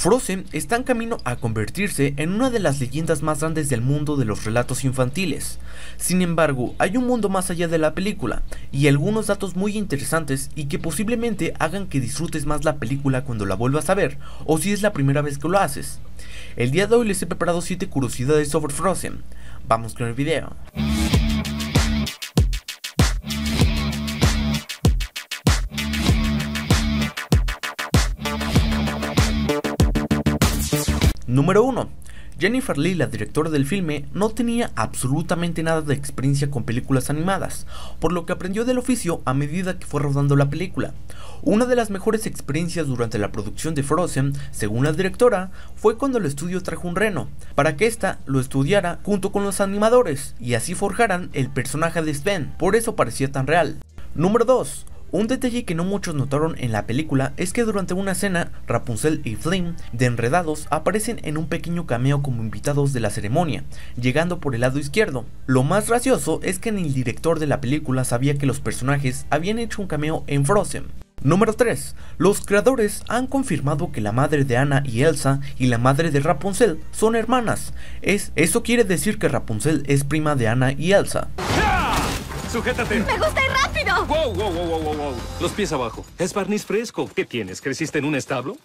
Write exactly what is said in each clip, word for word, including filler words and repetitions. Frozen está en camino a convertirse en una de las leyendas más grandes del mundo de los relatos infantiles. Sin embargo, hay un mundo más allá de la película y algunos datos muy interesantes y que posiblemente hagan que disfrutes más la película cuando la vuelvas a ver o si es la primera vez que lo haces. El día de hoy les he preparado siete curiosidades sobre Frozen. Vamos con el video. Número uno. Jennifer Lee, la directora del filme, no tenía absolutamente nada de experiencia con películas animadas, por lo que aprendió del oficio a medida que fue rodando la película. Una de las mejores experiencias durante la producción de Frozen, según la directora, fue cuando el estudio trajo un reno, para que ésta lo estudiara junto con los animadores, y así forjaran el personaje de Sven, por eso parecía tan real. Número dos. Un detalle que no muchos notaron en la película es que durante una escena, Rapunzel y Flynn de Enredados aparecen en un pequeño cameo como invitados de la ceremonia, llegando por el lado izquierdo. Lo más gracioso es que ni el director de la película sabía que los personajes habían hecho un cameo en Frozen. Número tres. Los creadores han confirmado que la madre de Ana y Elsa y la madre de Rapunzel son hermanas. Es, eso quiere decir que Rapunzel es prima de Ana y Elsa. ¡Ah! ¡Sujétate! ¡Me gusta ir rápido! ¡Wow, wow, wow, wow, wow! Los pies abajo. Es barniz fresco. ¿Qué tienes? ¿Creciste en un establo?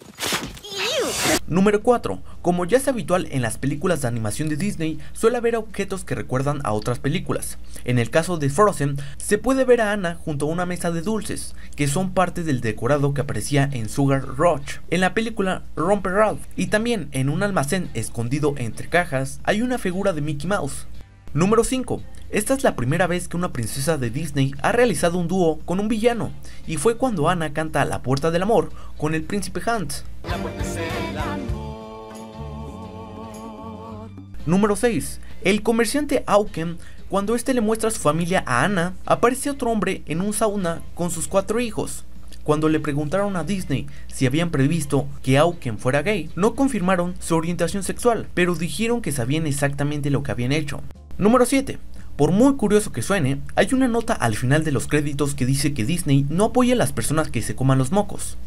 Número cuatro. Como ya es habitual en las películas de animación de Disney, suele haber objetos que recuerdan a otras películas. En el caso de Frozen, se puede ver a Anna junto a una mesa de dulces, que son parte del decorado que aparecía en Sugar Rush, en la película Rompe Ralph, y también en un almacén escondido entre cajas hay una figura de Mickey Mouse. Número cinco. Esta es la primera vez que una princesa de Disney ha realizado un dúo con un villano, y fue cuando Anna canta La Puerta del Amor con el príncipe Hans. La puerta es el amor. Número seis. El comerciante Auken, cuando este le muestra a su familia a Anna, aparece otro hombre en un sauna con sus cuatro hijos. Cuando le preguntaron a Disney si habían previsto que Auken fuera gay, no confirmaron su orientación sexual, pero dijeron que sabían exactamente lo que habían hecho. Número siete. Por muy curioso que suene, hay una nota al final de los créditos que dice que Disney no apoya a las personas que se coman los mocos,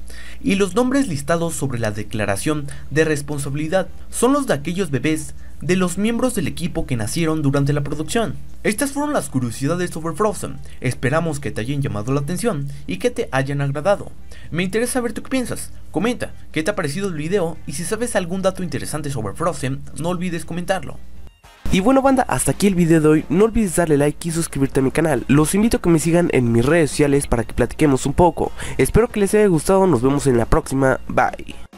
y los nombres listados sobre la declaración de responsabilidad son los de aquellos bebés de los miembros del equipo que nacieron durante la producción. Estas fueron las curiosidades sobre Frozen, esperamos que te hayan llamado la atención y que te hayan agradado. Me interesa saber tú qué piensas, comenta qué te ha parecido el video y si sabes algún dato interesante sobre Frozen, no olvides comentarlo. Y bueno banda, hasta aquí el video de hoy, no olvides darle like y suscribirte a mi canal, los invito a que me sigan en mis redes sociales para que platiquemos un poco, espero que les haya gustado, nos vemos en la próxima, bye.